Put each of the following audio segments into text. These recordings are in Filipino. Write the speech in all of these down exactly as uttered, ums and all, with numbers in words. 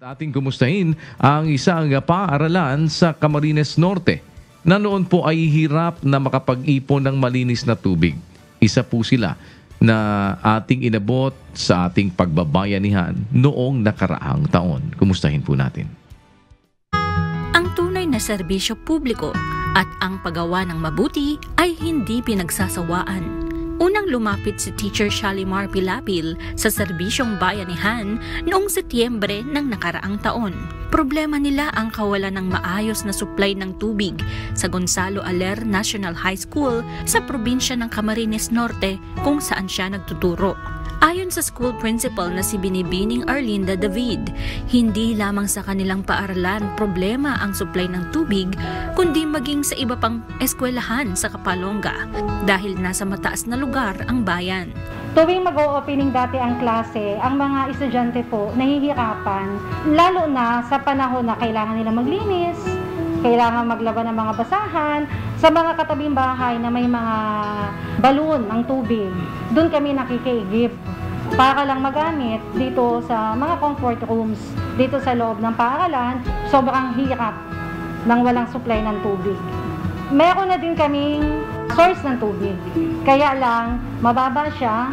Ating kumustahin ang isang paaralan sa Camarines Norte na noon po ay hirap na makapag-ipon ng malinis na tubig. Isa po sila na ating inabot sa ating pagbabayanihan noong nakaraang taon. Kumustahin po natin. Ang tunay na serbisyo publiko at ang paggawa ng mabuti ay hindi pinagsasawaan. Unang lumapit si Teacher Shalimar Pilapil sa Serbisyong Bayanihan noong Setyembre ng nakaraang taon. Problema nila ang kawalan ng maayos na supply ng tubig sa Gonzalo Aler National High School sa probinsya ng Camarines Norte kung saan siya nagtuturo. Ayon sa school principal na si Binibining Arlinda David, hindi lamang sa kanilang paaralan problema ang supply ng tubig, kundi maging sa iba pang eskwelahan sa Capalonga dahil nasa mataas na lugar ang bayan. Tuwing mag-o-opening dati ang klase, ang mga estudyante po nahihirapan, lalo na sa panahon na kailangan nila maglinis, kailangan maglaba ng mga basahan, sa mga katabing bahay na may mga balon ng tubig. Doon kami nakikiigip para lang magamit dito sa mga comfort rooms, dito sa loob ng paaralan. Sobrang hirap ng walang supply ng tubig. Meron na din kaming source ng tubig, kaya lang mababa siya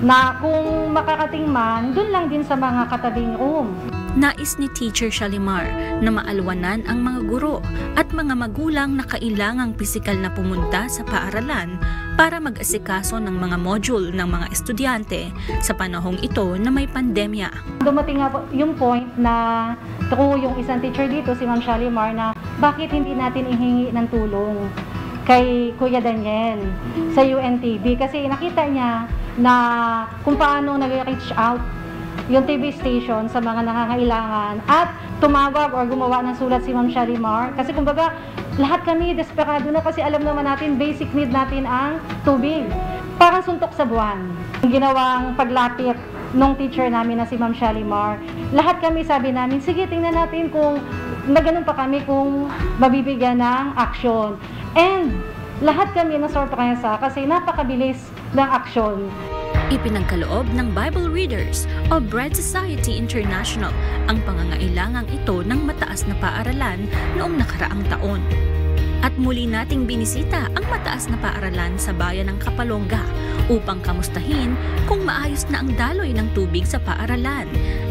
na kung makakating man, doon lang din sa mga katabing room. Nais ni Teacher Shalimar na maalwanan ang mga guro at mga magulang na kailangang pisikal na pumunta sa paaralan para mag-asikaso ng mga module ng mga estudyante sa panahong ito na may pandemya. Dumating nga po yung point na true yung isang teacher dito, si Ma'am Shalimar, na bakit hindi natin ihingi ng tulong kay Kuya Daniel sa U N T V, kasi nakita niya na kung paano nag-reach out yung T V station sa mga nangangailangan, at tumawag or gumawa ng sulat si Ma'am Shalimar, kasi kumbaga lahat kami desperado na, kasi alam naman natin basic need natin ang tubig. Parang suntok sa buwan ang ginawang paglapit nung teacher namin na si Ma'am Shalimar. Lahat kami sabi namin, sige tingnan natin kung na ganun pa kami kung mabibigyan ng action, and lahat kami na sorpresa kasi napakabilis ng action. Ipinangkaloob ng Bible Readers o Bread Society International ang pangangailangang ito ng mataas na paaralan noong nakaraang taon. At muli nating binisita ang mataas na paaralan sa bayan ng Capalonga upang kamustahin kung maayos na ang daloy ng tubig sa paaralan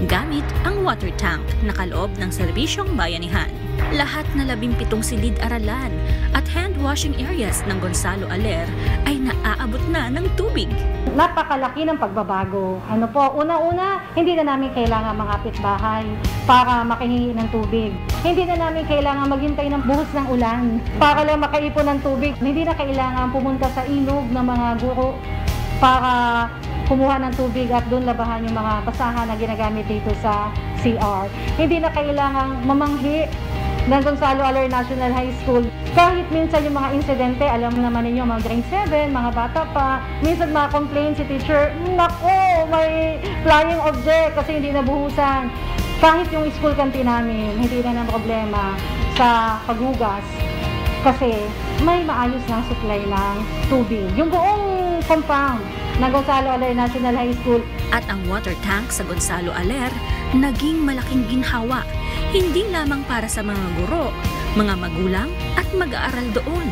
gamit ang water tank na kaloob ng Serbisyong Bayanihan. Lahat na labing pitong silid-aralan at hand-washing areas ng Gonzalo Aler ay naaabot na ng tubig. Napakalaki ng pagbabago. Ano po, una-una, hindi na namin kailangan mga kapitbahay para makahingi ng tubig. Hindi na namin kailangan maghintay ng buhos ng ulan para lang makaipon ng tubig. Hindi na kailangan pumunta sa ilog ng mga guro para kumuha ng tubig at doon labahan yung mga basahan na ginagamit dito sa C R. Hindi na kailangan mamanghi ng Gonzalo Aler National High School. Kahit minsan yung mga insidente, alam naman ninyo, mga grade seven, mga bata pa, minsan maka-complain si teacher, nako, may flying object kasi hindi nabuhusan. Kahit yung school canteen namin, hindi na ng problema sa paghugas kasi may maayos ng supply ng tubig. Yung buong compound ng Gonzalo Aler National High School. At ang water tank sa Gonzalo Aler, naging malaking ginhawa. Hindi lamang para sa mga guro, mga magulang at mag-aaral doon.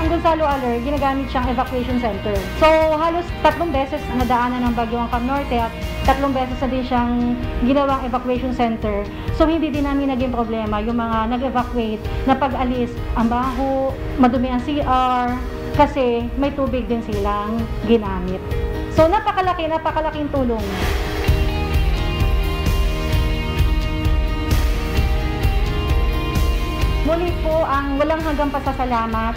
Ang Gonzalo Aler, ginagamit siyang evacuation center. So halos tatlong beses nadaanan ng bagyo ang Cam Norte at tatlong beses na din siyang ginawang evacuation center. So hindi din namin naging problema yung mga nag-evacuate na pag-alis ang baho, madumi ang C R, kasi may tubig din silang ginamit. So napakalaki, napakalaking tulong. Muli po ang walang hanggang pasasalamat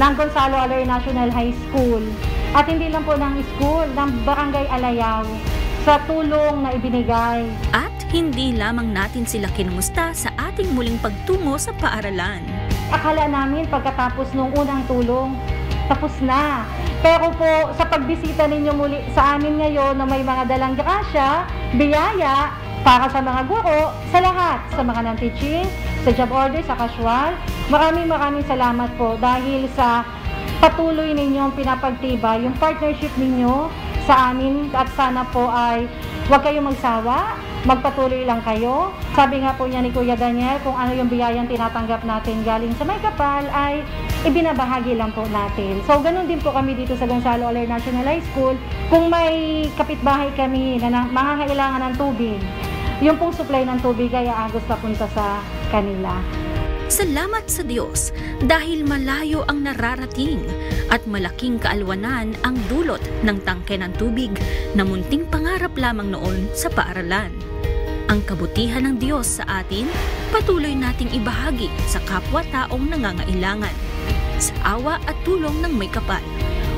ng Gonzalo Aler National High School at hindi lang po ng school, ng Barangay Alayaw sa tulong na ibinigay. At hindi lamang natin sila kinumusta sa ating muling pagtungo sa paaralan. Akala namin pagkatapos nung unang tulong, tapos na. Pero po sa pagbisita ninyo muli sa amin ngayon na may mga dalang grasya, biyaya para sa mga guro, sa lahat, sa mga non-teaching, sa job order, sa casual. Maraming maraming salamat po dahil sa patuloy ninyong pinapagtibay yung partnership ninyo sa amin, at sana po ay Huwag kayong magsawa, magpatuloy lang kayo. Sabi nga po niya ni Kuya Daniel, kung ano yung biyayang tinatanggap natin galing sa may kapal ay ibinabahagi lang po natin. So, ganun din po kami dito sa Gonzalo Aler National High School. Kung may kapitbahay kami na mangangailangan ng tubig, yung pong supply ng tubig ay agos papunta sa kanila. Salamat sa Diyos dahil malayo ang nararating at malaking kaalwanan ang dulot ng tangke ng tubig na munting pangarap lamang noon sa paaralan. Ang kabutihan ng Diyos sa atin, patuloy nating ibahagi sa kapwa-taong nangangailangan. Sa awa at tulong ng may kapal,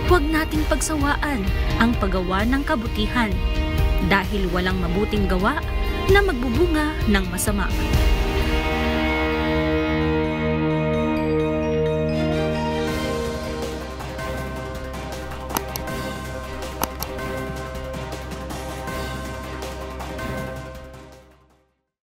huwag nating pagsawaan ang paggawa ng kabutihan dahil walang mabuting gawa na magbubunga ng masama.